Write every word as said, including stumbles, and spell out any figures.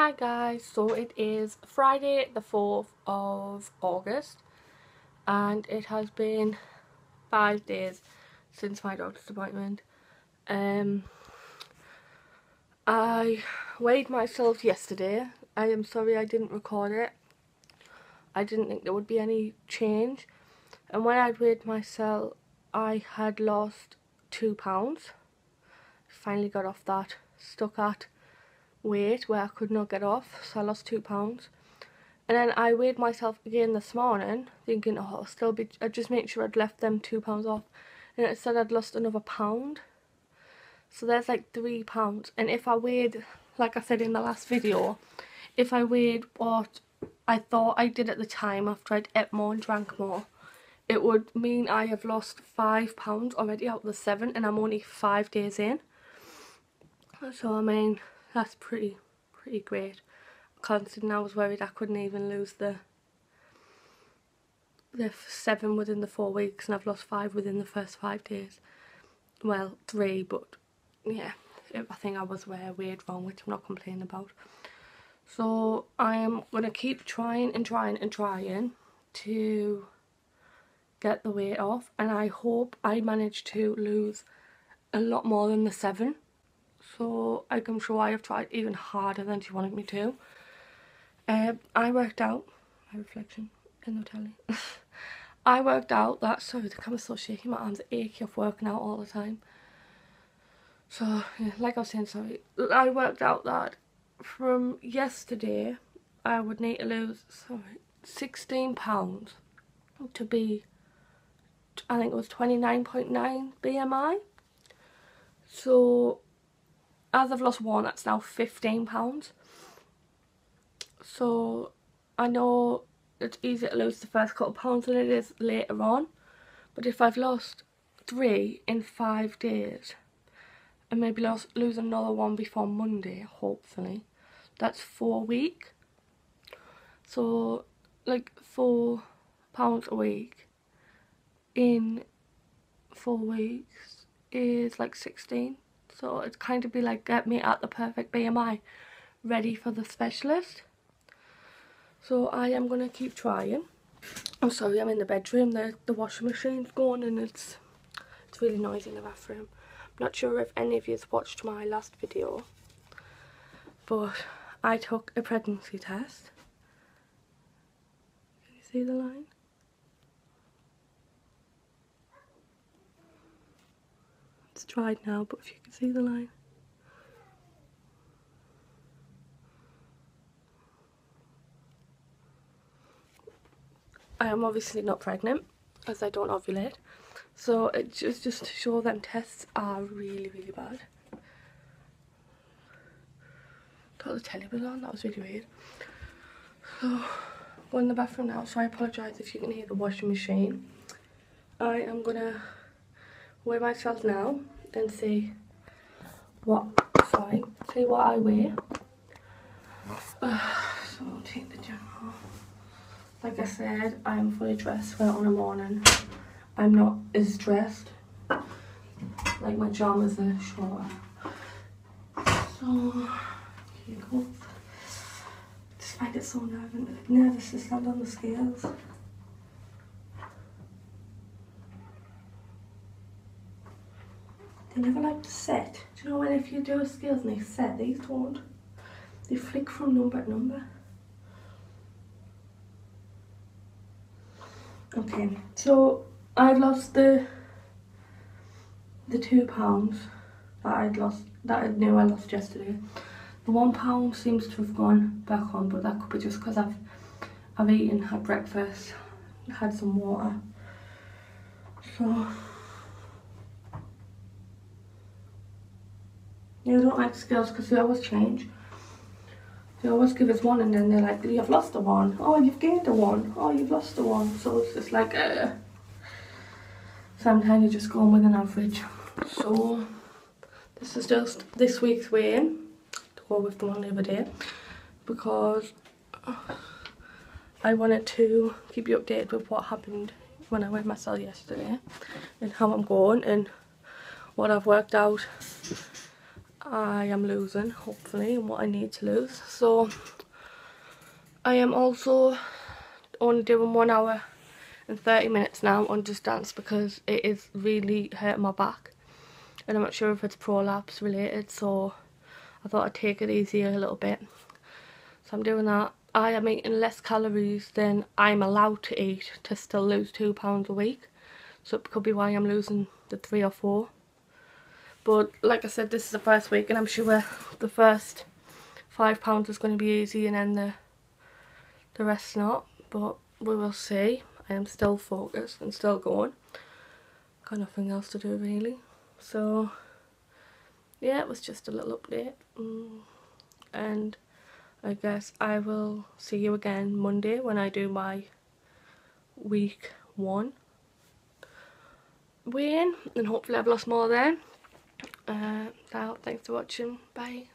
Hi guys, so it is Friday the fourth of August and it has been five days since my doctor's appointment. Um, I weighed myself yesterday. I am sorry I didn't record it. I didn't think there would be any change, and when I weighed myself I had lost two pounds. Finally got off that stuck at weight where I could not get off, so I lost two pounds, and then I weighed myself again this morning thinking, oh, I'll still be, I just make sure I'd left them two pounds off, and it said I'd lost another pound, so there's like three pounds. And if I weighed, like I said in the last video, if I weighed what I thought I did at the time after I'd ate more and drank more, it would mean I have lost five pounds already out of the seven, and I'm only five days in. So I mean, that's pretty, pretty great. Considering I was worried I couldn't even lose the the seven within the four weeks, and I've lost five within the first five days. Well, three, but yeah, it, I think I was weighed wrong, which I'm not complaining about. So I am gonna keep trying and trying and trying to get the weight off, and I hope I manage to lose a lot more than the seven. So I'm sure I have tried even harder than she wanted me to. Um, I worked out, my reflection in the telly. I worked out that, sorry the camera's so shaky, my arms are achy off working out all the time. So yeah, like I was saying, sorry, I worked out that from yesterday I would need to lose, sorry, sixteen pounds to be, I think it was twenty-nine point nine B M I. So as I've lost one, that's now fifteen pounds. So I know it's easier to lose the first couple of pounds than it is later on, but if I've lost three in five days and maybe lost, lose another one before Monday, hopefully, that's four a week. So like four pounds a week in four weeks is like sixteen. So it's kind of be like, get me at the perfect B M I, ready for the specialist. So I am going to keep trying. I'm sorry, I'm in the bedroom. The, the washing machine's gone and it's it's really noisy in the bathroom. I'm not sure if any of you've watched my last video, but I took a pregnancy test. Can you see the line? It's dried now, but if you can see the line. I am obviously not pregnant, as I don't ovulate, so it's just, just to show them tests are really, really bad. Got the telly was on, that was really weird. So, I'm going in the bathroom now, so I apologise if you can hear the washing machine. I am going to weigh myself now and see what sorry see what I weigh. Uh, so I'll take the general. Like I said, I'm fully dressed for on a morning. I'm not as dressed, like my pajamas are shorter. So here you go. Just find it so nervous nervous to stand on the scales. They never like to set. Do you know when if you do a scales and they set, these don't. They flick from number to number. Okay, so I've lost the the two pounds that I'd lost that I knew I lost yesterday. The one pound seems to have gone back on, but that could be just because I've I've eaten, had breakfast, had some water. So I don't like scales because they always change. They always give us one and then they're like, you've lost a one. Oh, you've gained a one. Oh, you've lost a one. So it's just like, uh, sometimes you're just going with an average. So this is just this week's weighing to go with the one the other day, because I wanted to keep you updated with what happened when I weighed myself yesterday and how I'm going and what I've worked out I am losing, hopefully, and what I need to lose. So I am also only doing one hour and thirty minutes now on Just Dance because it is really hurting my back, and I'm not sure if it's prolapse related, so I thought I'd take it easier a little bit. So I'm doing that. I am eating less calories than I'm allowed to eat to still lose two pounds a week, so it could be why I'm losing the three or four. But like I said, this is the first week, and I'm sure the first five pounds is going to be easy, and then the the rest's not. But we will see. I am still focused and still going. Got nothing else to do really. So yeah, it was just a little update, mm. and I guess I will see you again Monday when I do my week one weigh in, and hopefully I've lost more then. Uh, so thanks for watching. Bye.